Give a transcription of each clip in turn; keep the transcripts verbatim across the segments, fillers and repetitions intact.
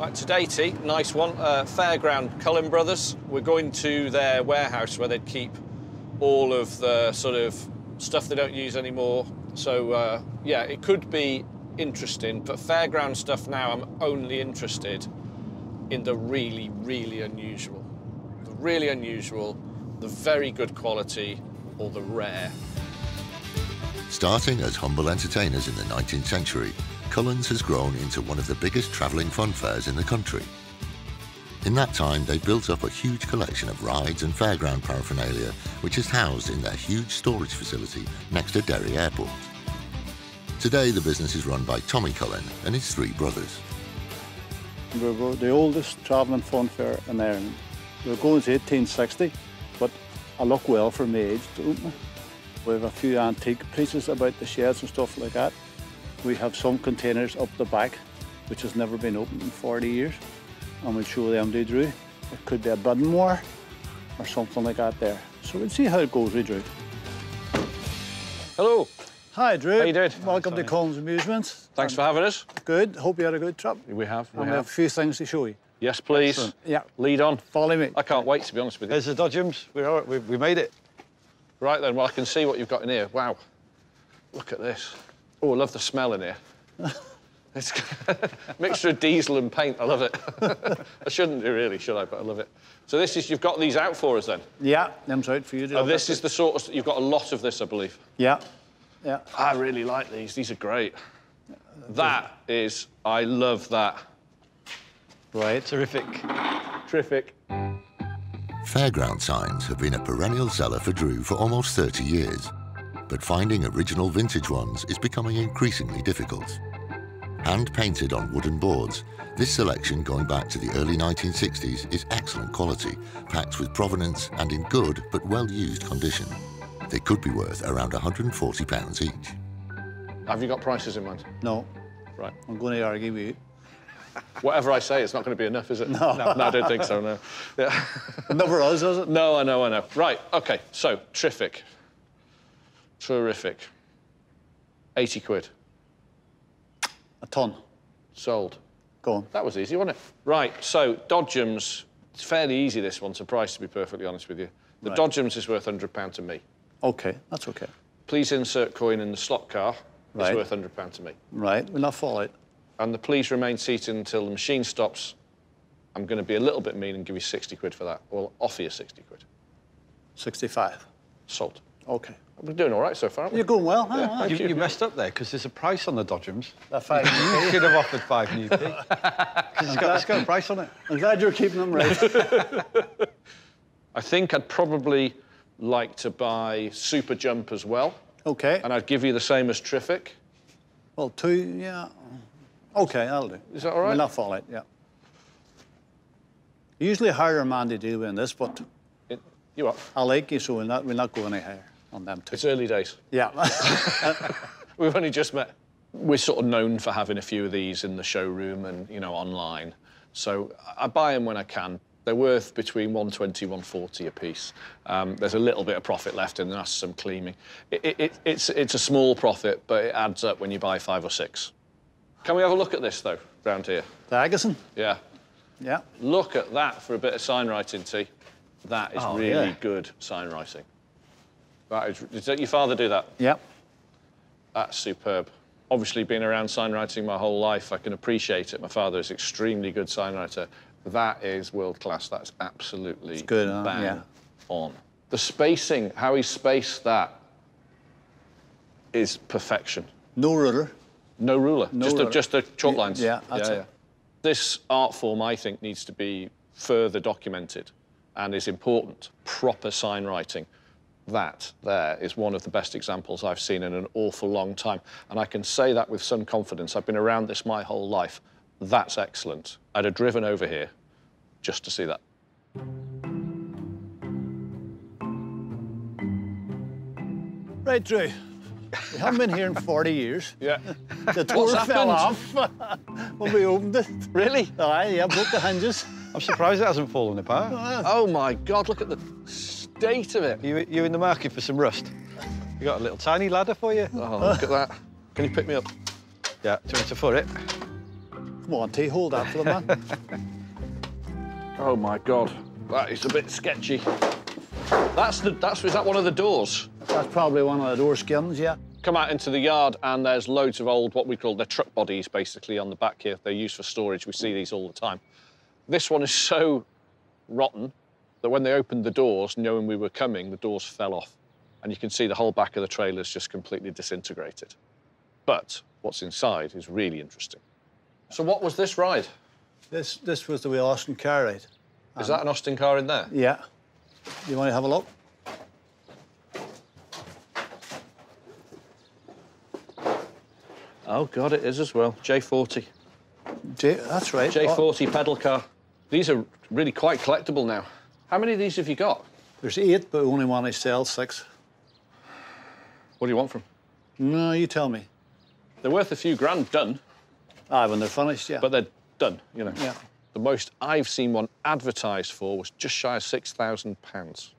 Right, today, T, nice one. Uh, Fairground Cullen Brothers. We're going to their warehouse where they keep all of the sort of stuff they don't use anymore. So, uh, yeah, it could be interesting, but fairground stuff now, I'm only interested in the really, really unusual. The really unusual, the very good quality, or the rare. Starting as humble entertainers in the nineteenth century, Cullen's has grown into one of the biggest travelling fun fairs in the country. In that time, they built up a huge collection of rides and fairground paraphernalia, which is housed in their huge storage facility next to Derry Airport. Today, the business is run by Tommy Cullen and his three brothers. We're the oldest travelling fun fair in Ireland. We're going to eighteen sixty, but I look well for my age, don't I? We have a few antique pieces about the sheds and stuff like that. We have some containers up the back, which has never been opened in forty years, and we'll show them to Drew. It could be a bidding war or something like that there. So we'll see how it goes with Drew. Hello. Hi, Drew. How you doing? Welcome Hi, to Cullen's Amusements. Thanks and for having us. Good. Hope you had a good trip. We have. We and have. We have a few things to show you. Yes, please. Excellent. Yeah. Lead on. Follow me. I can't wait, to be honest with you. There's the dodgems. We, are, we, we made it. Right then, well, I can see what you've got in here. Wow. Look at this. Oh, I love the smell in here. It's mixture of diesel and paint. I love it. I shouldn't do really, should I? But I love it. So this is, you've got these out for us then? Yeah, them's out for you. To oh, this is it. The sort of, you've got a lot of this, I believe. Yeah, yeah. I really like these. These are great. Uh, that is, I love that. Right. Terrific. Terrific. Fairground signs have been a perennial seller for Drew for almost thirty years. But finding original vintage ones is becoming increasingly difficult. Hand-painted on wooden boards, this selection going back to the early nineteen sixties is excellent quality, packed with provenance and in good but well-used condition. They could be worth around one hundred and forty pounds each. Have you got prices in mind? No. Right. I'm going to argue with you. Whatever I say, it's not going to be enough, is it? No. No, no I don't think so, no. Yeah. Not for us, is it? No, I know, I know. Right, OK, so, terrific. Terrific. eighty quid. A ton. Sold. Go on. That was easy, wasn't it? Right, so dodgems. It's fairly easy, this one, to price, to be perfectly honest with you. The right. Dodgems is worth one hundred pounds to me. OK, that's OK. Please insert coin in the slot car right. Is worth one hundred pounds to me. Right, we'll not fall out. And the please remain seated until the machine stops. I'm going to be a little bit mean and give you sixty quid for that. Well, offer you sixty quid. sixty-five. Sold. OK. We're doing all right so far, aren't we? You're going well, huh? Yeah, you, you, you messed up there, because there's a price on the dodgems. They're five new. You should have offered five new. Because it's, it's got a price on it. I'm glad you're keeping them right. I think I'd probably like to buy Super Jump as well. OK. And I'd give you the same as Terrific. Well, two, yeah. OK, that'll do. Is that all right? We'll not fall out, yeah. Usually a higher man to deal with in this, but... It, you are. I like you, so we'll not, we'll not go any higher. On them too. It's early days. Yeah. We've only just met. We're sort of known for having a few of these in the showroom and, you know, online. So I buy them when I can. They're worth between one twenty, one forty a piece. Um, there's a little bit of profit left and that's some cleaning. It, it, it, it's, it's a small profit, but it adds up when you buy five or six. Can we have a look at this, though, round here? The Agerson? Yeah. Yeah. Look at that for a bit of signwriting, T. That is oh, really yeah. good signwriting. That is, did your father do that? Yeah. That's superb. Obviously, being around signwriting my whole life, I can appreciate it. My father is an extremely good signwriter. That is world-class. That's absolutely it's good, bang huh? yeah. on. The spacing, how he spaced that is perfection. No ruler. No ruler. No just, ruler. A, just the chalk lines. Yeah, that's yeah, it. Yeah. This art form, I think, needs to be further documented and is important. Proper signwriting. That there is one of the best examples I've seen in an awful long time. And I can say that with some confidence. I've been around this my whole life. That's excellent. I'd have driven over here just to see that. Right, Drew. We haven't been here in forty years. Yeah. The door fell off when we opened it. Really? Aye, yeah, broke the hinges. I'm surprised it hasn't fallen apart. Oh, my God, look at the... date of it. You, you're in the market for some rust. You got a little tiny ladder for you. Oh, look at that. Can you pick me up? Yeah, do you want to foot it? Come on, T, hold out for the man. Oh my God, that is a bit sketchy. That's the, that's, is that one of the doors? That's probably one of the door skins, yeah. Come out into the yard and there's loads of old, what we call their truck bodies, basically, on the back here. They're used for storage. We see these all the time. This one is so rotten that when they opened the doors, knowing we were coming, the doors fell off. And you can see the whole back of the trailer's just completely disintegrated. But what's inside is really interesting. So what was this ride? This, this was the way Austin carried. Is that an Austin car in there? Yeah. You want to have a look? Oh, God, it is as well. J forty. J, that's right. J forty oh. Pedal car. These are really quite collectible now. How many of these have you got? There's eight, but only one I sell, six. What do you want from? No, you tell me. They're worth a few grand done. Ah, when they're finished, yeah. But they're done, you know. Yeah. The most I've seen one advertised for was just shy of six thousand pounds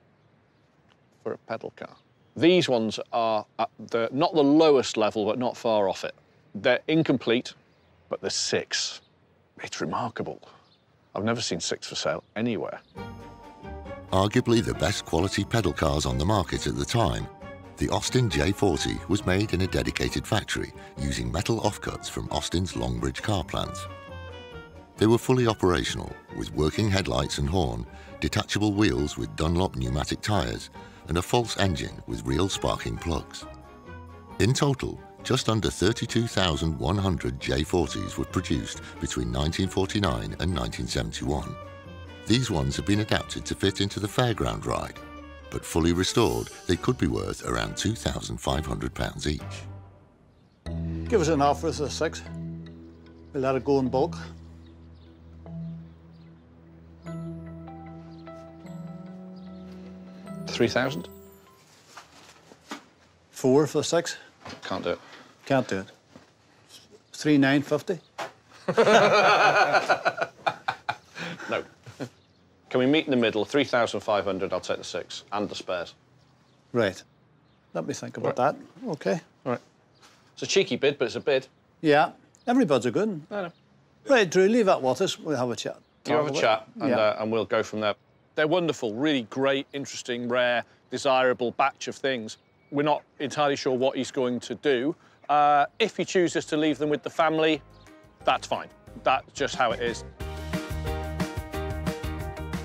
for a pedal car. These ones are at the, not the lowest level, but not far off it. They're incomplete, but they're six. It's remarkable. I've never seen six for sale anywhere. Arguably the best quality pedal cars on the market at the time, the Austin J forty was made in a dedicated factory using metal offcuts from Austin's Longbridge car plant. They were fully operational, with working headlights and horn, detachable wheels with Dunlop pneumatic tyres, and a false engine with real sparking plugs. In total, just under thirty-two thousand one hundred J forties were produced between nineteen forty-nine and nineteen seventy-one. These ones have been adapted to fit into the fairground ride, but fully restored, they could be worth around two thousand five hundred pounds each. Give us an offer of six. We'll let it go in bulk. three thousand? Four for six? Can't do it. Can't do it. three nine fifty? No. Can we meet in the middle? three thousand five hundred, I'll take the six, and the spares. Right. Let me think about right. that. OK. All right. It's a cheeky bid, but it's a bid. Yeah. Every bid's a good one. I know. Right, Drew, leave that with us. We'll have a chat. You have a chat, and, yeah. uh, and we'll go from there. They're wonderful, really great, interesting, rare, desirable batch of things. We're not entirely sure what he's going to do. Uh, if he chooses to leave them with the family, that's fine. That's just how it is.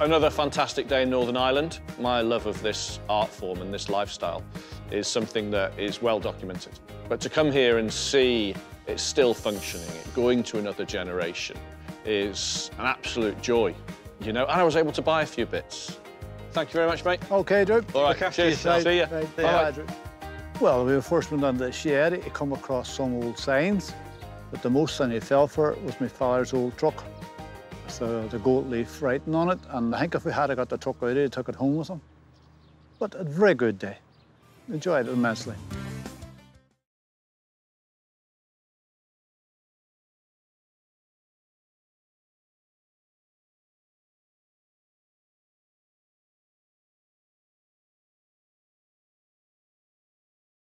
Another fantastic day in Northern Ireland. My love of this art form and this lifestyle is something that is well documented. But to come here and see it's still functioning, it going to another generation, is an absolute joy. You know, and I was able to buy a few bits. Thank you very much, mate. OK, Drew. All right, Look cheers. You. See you. Right. Bye. Bye. Well, we were first went down to the shed. It come across some old signs, but the most thing he fell for was my father's old truck. So the gold leaf writing on it, and I think if we had got the truck out, he took it home with him. But a very good day. Enjoyed it immensely.